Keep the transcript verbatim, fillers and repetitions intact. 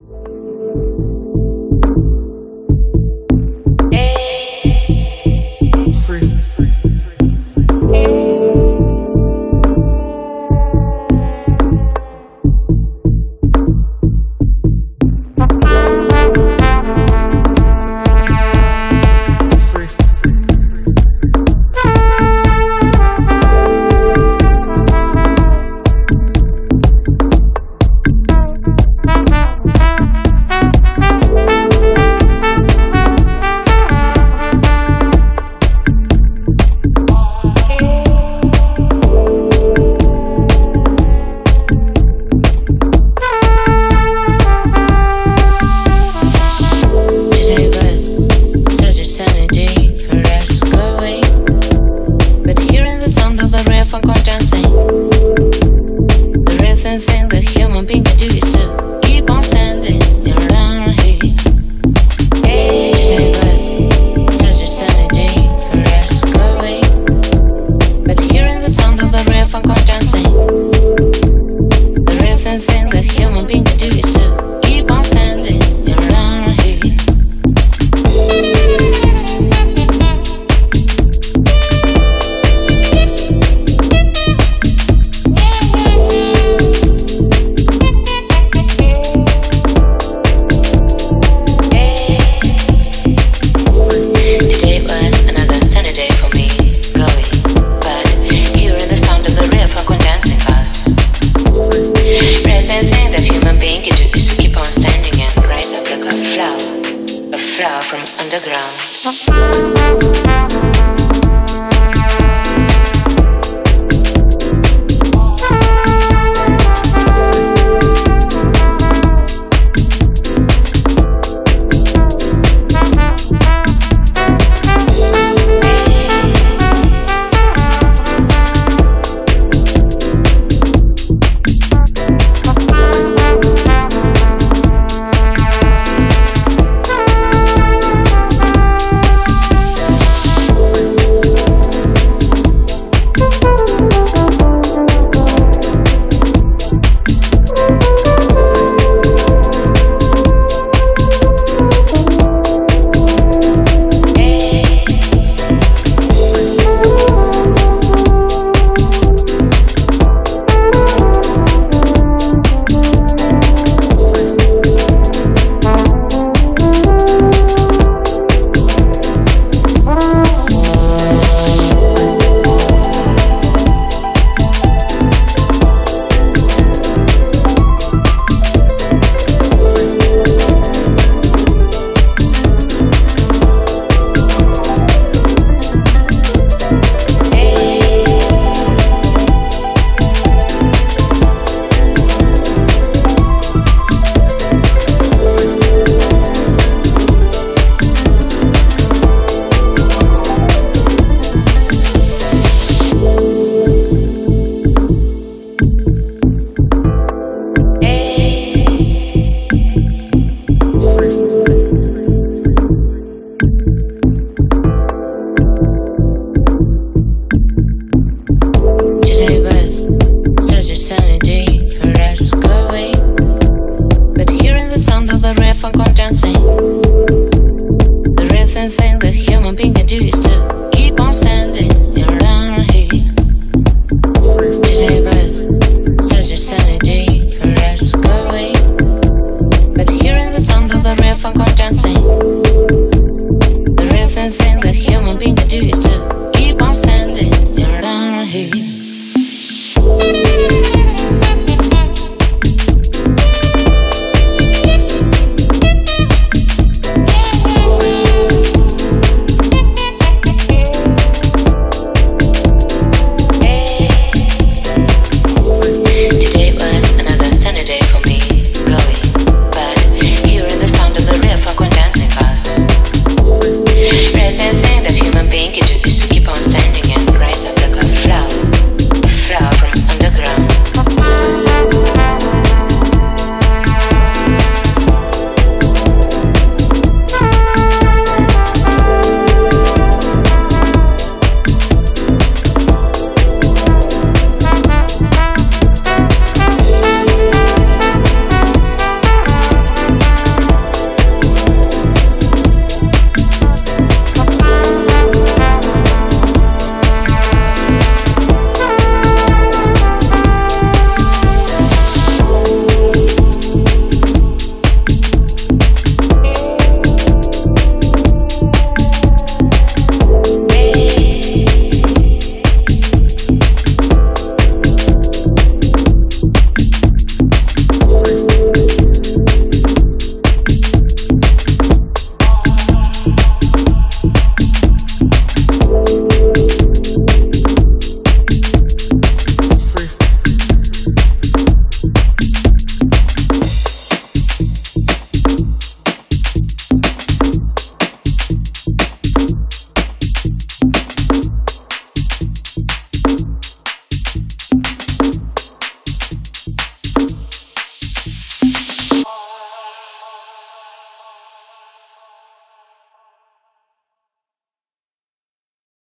Sound condensing. The rhythm thing that human being can do is to keep on standing around here. Today was such a sunny day for us going, but hearing the sound of the rhythm condensing, the rhythm thing that human being can do is to keep on standing around here. From underground. Condensing. The rhythm thing that human being can do is to keep on standing around here. Today was such a sunny day for us going, but hearing the sound of the rhythm condensing.